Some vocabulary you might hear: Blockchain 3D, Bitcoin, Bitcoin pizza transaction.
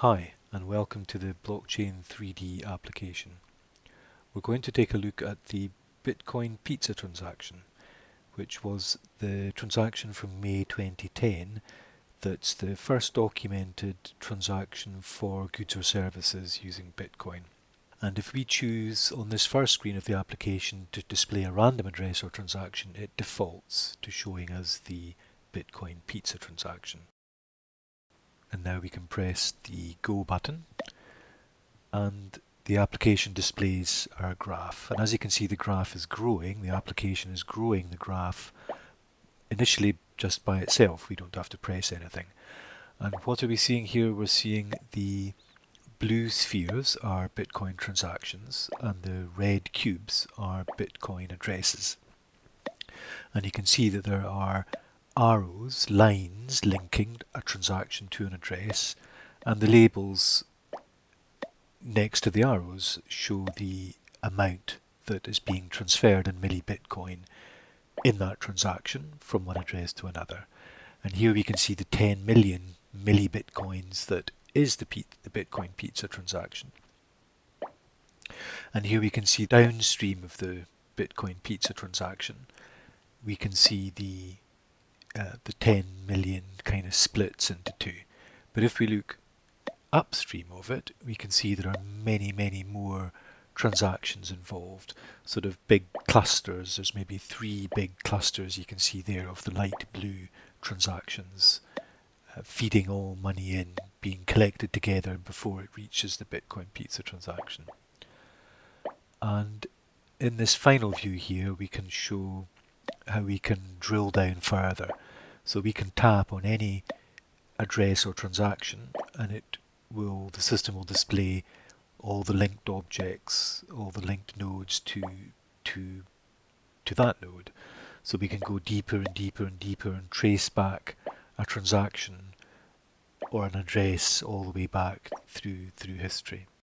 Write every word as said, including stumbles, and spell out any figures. Hi, and welcome to the Blockchain three D application. We're going to take a look at the Bitcoin pizza transaction, which was the transaction from May twenty ten that's the first documented transaction for goods or services using Bitcoin. And if we choose on this first screen of the application to display a random address or transaction, it defaults to showing us the Bitcoin pizza transaction. And now we can press the Go button and the application displays our graph. And as you can see, the graph is growing, the application is growing the graph initially just by itself. We don't have to press anything. And what are we seeing here? We're seeing the blue spheres are Bitcoin transactions and the red cubes are Bitcoin addresses. And you can see that there are arrows, lines linking a transaction to an address, and the labels next to the arrows show the amount that is being transferred in millibitcoin in that transaction from one address to another. And here we can see the ten million millibitcoins that is the, the Bitcoin pizza transaction. And here we can see downstream of the Bitcoin pizza transaction, we can see the Uh, the ten million kind of splits into two. But if we look upstream of it, we can see there are many, many more transactions involved, sort of big clusters. There's maybe three big clusters you can see there of the light blue transactions uh, feeding all money in, being collected together before it reaches the Bitcoin pizza transaction. And in this final view here, we can show how we can drill down further. So we can tap on any address or transaction and it will, the system will display all the linked objects, all the linked nodes to to to that node. So we can go deeper and deeper and deeper and trace back a transaction or an address all the way back through through history.